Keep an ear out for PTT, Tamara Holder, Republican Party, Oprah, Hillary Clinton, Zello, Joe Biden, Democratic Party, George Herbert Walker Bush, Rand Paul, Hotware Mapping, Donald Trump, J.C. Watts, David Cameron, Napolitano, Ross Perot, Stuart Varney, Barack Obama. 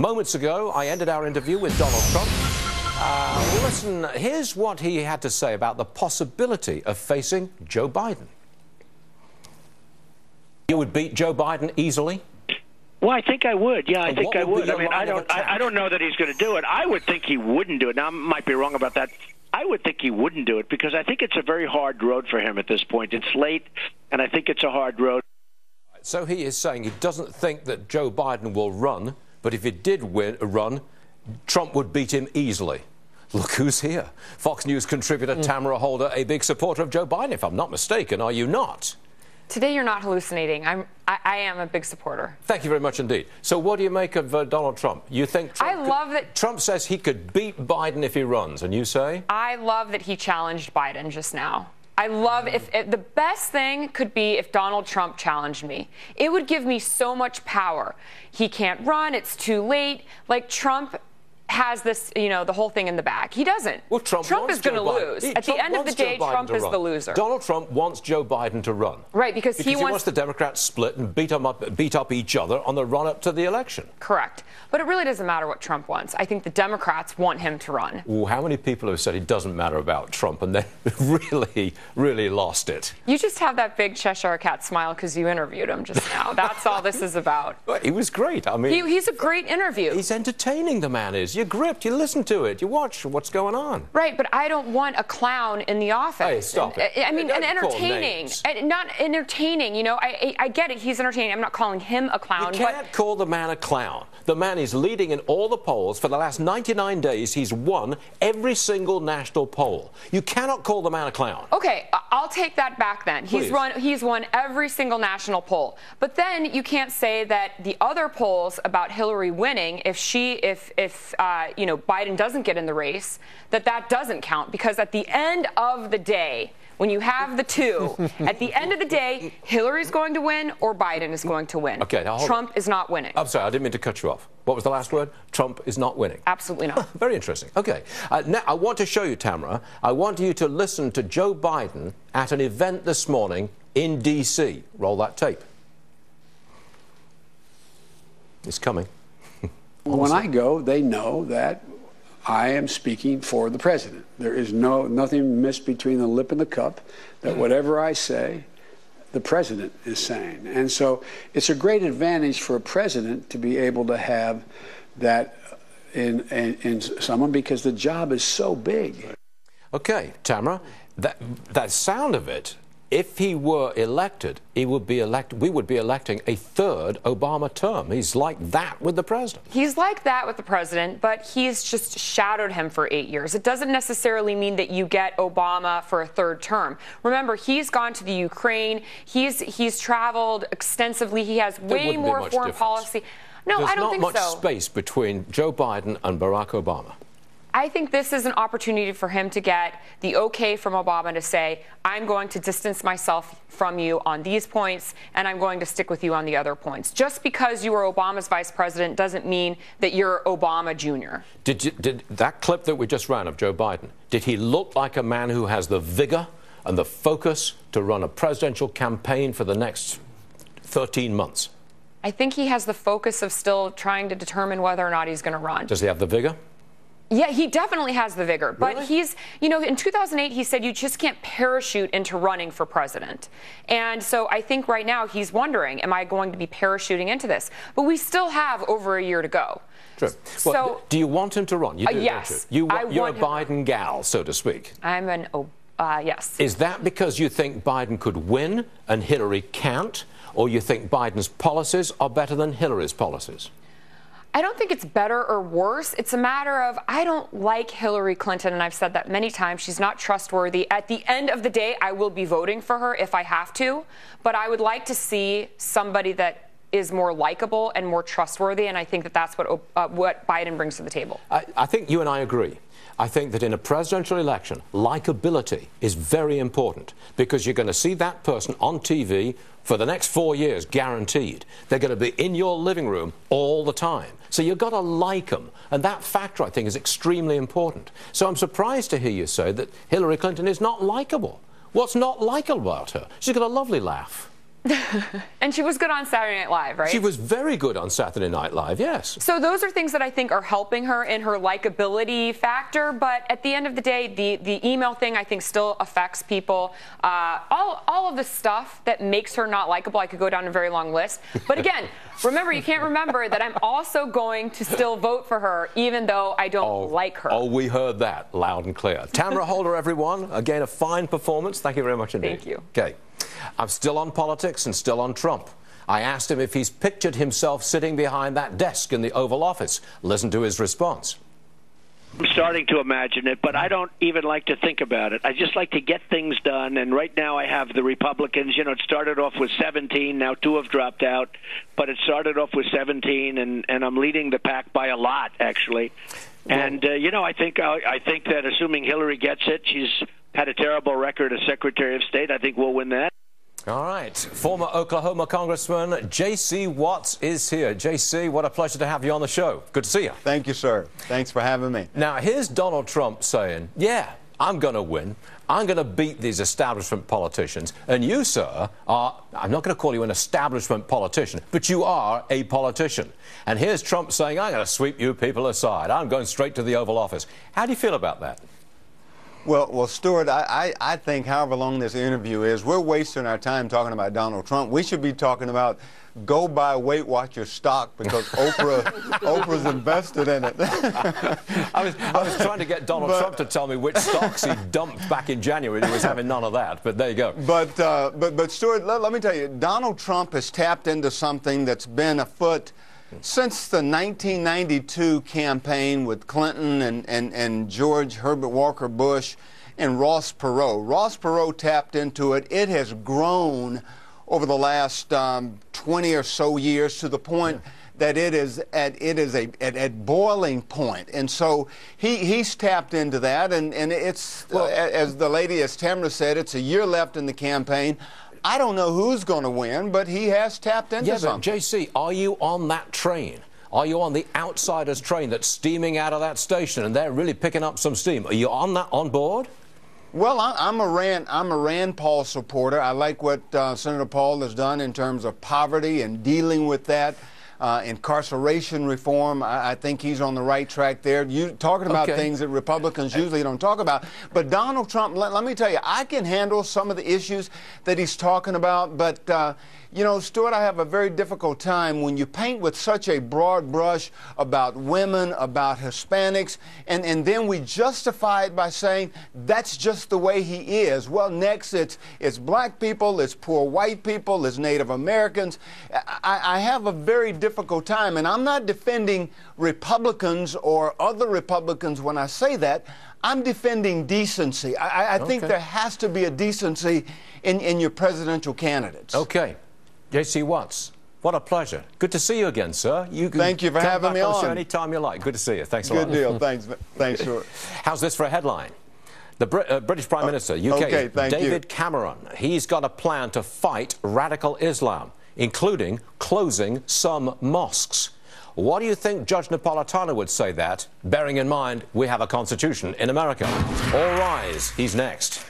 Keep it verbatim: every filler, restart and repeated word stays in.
Moments ago, I ended our interview with Donald Trump. Uh, well, listen, here's what he had to say about the possibility of facing Joe Biden. You would beat Joe Biden easily? Well, I think I would. Yeah, I think I would. I mean, I don't, I, I don't know that he's going to do it. I would think he wouldn't do it. Now, I might be wrong about that. I would think he wouldn't do it because I think it's a very hard road for him at this point. It's late, and I think it's a hard road. So he is saying he doesn't think that Joe Biden will run, but if he did win, run, Trump would beat him easily. Look who's here. Fox News contributor mm. Tamara Holder, a big supporter of Joe Biden, if I'm not mistaken. Are you not? Today you're not hallucinating. I'm, I, I am a big supporter. Thank you very much indeed. So what do you make of uh, Donald Trump? You think Trump I could, love that Trump says he could beat Biden if he runs, and you say? I love that he challenged Biden just now. I love if, if the best thing could be if Donald Trump challenged me. It would give me so much power. He can't run. It's too late. Like Trump has this, you know, the whole thing in the back. He doesn't. Well, Trump, Trump is going to lose. He, At Trump the end of the day, Trump is the loser. Donald Trump wants Joe Biden to run. Right, because, because he, wants he wants the Democrats split and beat, them up, beat up each other on the run-up to the election. Correct. But it really doesn't matter what Trump wants. I think the Democrats want him to run. Ooh, how many people have said it doesn't matter about Trump and then really, really lost it? You just have that big Cheshire Cat smile because you interviewed him just now. That's all this is about. Well, he was great. I mean, he, he's a great interview. He's entertaining, the man is. You're gripped. You listen to it. You watch what's going on. Right, but I don't want a clown in the office. Hey, stop and, it. I mean, and entertaining. And not entertaining, you know. I, I, I get it. He's entertaining. I'm not calling him a clown. You can't but call the man a clown. The man is leading in all the polls. For the last ninety-nine days, he's won every single national poll. You cannot call the man a clown. Okay, I'll take that back then. Please. He's run, he's won every single national poll. But then you can't say that the other polls about Hillary winning, if she, if, if, uh, Uh, you know, Biden doesn't get in the race, that that doesn't count, because at the end of the day, when you have the two, at the end of the day, Hillary's going to win or Biden is going to win. Okay, now hold Trump on. is not winning. I'm sorry, I didn't mean to cut you off. What was the last word? Trump is not winning. Absolutely not. Very interesting. Okay, uh, now I want to show you, Tamara, I want you to listen to Joe Biden at an event this morning in D C Roll that tape. It's coming. When I go, they know that I am speaking for the president. There is no nothing missed between the lip and the cup, that whatever I say, the president is saying. And so it's a great advantage for a president to be able to have that in, in, in someone, because the job is so big. Okay, Tamara, that, that sound of it, if he were elected, he would be elect. We would be electing a third Obama term. He's like that with the president. He's like that with the president, but he's just shadowed him for eight years. It doesn't necessarily mean that you get Obama for a third term. Remember, he's gone to the Ukraine. He's he's traveled extensively. He has way more foreign difference. policy. No, There's I don't think so. There's not much space between Joe Biden and Barack Obama. I think this is an opportunity for him to get the okay from Obama to say, I'm going to distance myself from you on these points, and I'm going to stick with you on the other points. Just because you were Obama's vice president doesn't mean that you're Obama Junior Did, you, did that clip that we just ran of Joe Biden, did he look like a man who has the vigor and the focus to run a presidential campaign for the next thirteen months? I think he has the focus of still trying to determine whether or not he's going to run. Does he have the vigor? Yeah, he definitely has the vigor, but really? he's, you know, in two thousand eight, he said you just can't parachute into running for president. And so I think right now he's wondering, am I going to be parachuting into this? But we still have over a year to go. True. So, well, do you want him to run? You do, uh, yes. Don't you? You I you're want a Biden gal, so to speak. I'm an, uh, yes. Is that because you think Biden could win and Hillary can't, or you think Biden's policies are better than Hillary's policies? I don't think it's better or worse. It's a matter of, I don't like Hillary Clinton, and I've said that many times. She's not trustworthy. At the end of the day, I will be voting for her if I have to, but I would like to see somebody that is more likable and more trustworthy, and I think that that's what, uh, what Biden brings to the table. I, I think you and I agree. I think that in a presidential election, likability is very important, because you're going to see that person on T V for the next four years, guaranteed. They're going to be in your living room all the time. So you've got to like them, and that factor, I think, is extremely important. So I'm surprised to hear you say that Hillary Clinton is not likable. What's not likable about her? She's got a lovely laugh. And she was good on Saturday Night Live, right? She was very good on Saturday Night Live, yes. So those are things that I think are helping her in her likability factor. But at the end of the day, the, the email thing, I think, still affects people. Uh, all, all of the stuff that makes her not likable, I could go down a very long list. But again, remember, you can't remember that I'm also going to still vote for her, even though I don't oh, like her. Oh, we heard that loud and clear. Tamara Holder, everyone. Again, a fine performance. Thank you very much indeed. Thank you. Okay. I'm still on politics and still on Trump. I asked him if he's pictured himself sitting behind that desk in the Oval Office. Listen to his response. I'm starting to imagine it, but I don't even like to think about it. I just like to get things done, and right now I have the Republicans. You know, it started off with seventeen, now two have dropped out, but it started off with seventeen, and, and I'm leading the pack by a lot, actually. And, uh, you know, I think, I, I think that assuming Hillary gets it, she's had a terrible record as Secretary of State. I think we'll win that. All right. Former Oklahoma Congressman J C. Watts is here. J C, what a pleasure to have you on the show. Good to see you. Thank you, sir. Thanks for having me. Now, here's Donald Trump saying, yeah, I'm going to win. I'm going to beat these establishment politicians. And you, sir, are, I'm not going to call you an establishment politician, but you are a politician. And here's Trump saying, I'm going to sweep you people aside. I'm going straight to the Oval Office. How do you feel about that? Well, well, Stuart, I, I, I think however long this interview is, we're wasting our time talking about Donald Trump. We should be talking about go buy Weight Watchers stock because Oprah, Oprah's invested in it. I, was, I was trying to get Donald but, Trump to tell me which stocks he dumped back in January. He was having none of that, but there you go. But, uh, but, but Stuart, let, let me tell you, Donald Trump has tapped into something that's been afoot since the nineteen ninety-two campaign with Clinton and, and, and George Herbert Walker Bush and Ross Perot. Ross Perot tapped into it. It has grown over the last um, twenty or so years to the point yeah. that it is at it is a at, at boiling point. And so he, he's tapped into that. And, and it's, well, uh, as the lady, as Tamara said, it's a year left in the campaign. I don't know who's going to win, but he has tapped into yeah, something. J C, are you on that train? Are you on the outsiders train that's steaming out of that station and they're really picking up some steam? Are you on that on board? Well, I, I'm, a Rand, I'm a Rand Paul supporter. I like what uh, Senator Paul has done in terms of poverty and dealing with that. Uh, incarceration reform, I, I think he's on the right track there. You talking about okay. things that Republicans usually don't talk about. But Donald Trump, let, let me tell you, I can handle some of the issues that he's talking about. But, uh, you know, Stuart, I have a very difficult time when you paint with such a broad brush about women, about Hispanics, and, and then we justify it by saying that's just the way he is. Well, next it's, it's black people, it's poor white people, it's Native Americans. I, I have a very difficult difficult time, and I'm not defending Republicans or other Republicans when I say that. I'm defending decency. I, I okay. think there has to be a decency in, in your presidential candidates. Okay. J C. Watts, what a pleasure. Good to see you again, sir. You can Thank you for having me on. on. Any time you like. Good to see you. Thanks a Good lot. Good deal. Thanks. Thanks, Stuart. How's this for a headline? The Brit uh, British Prime Minister, U K, okay, David you. Cameron, he's got a plan to fight radical Islam, including closing some mosques. What do you think Judge Napolitano would say that, bearing in mind we have a constitution in America? All rise. He's next.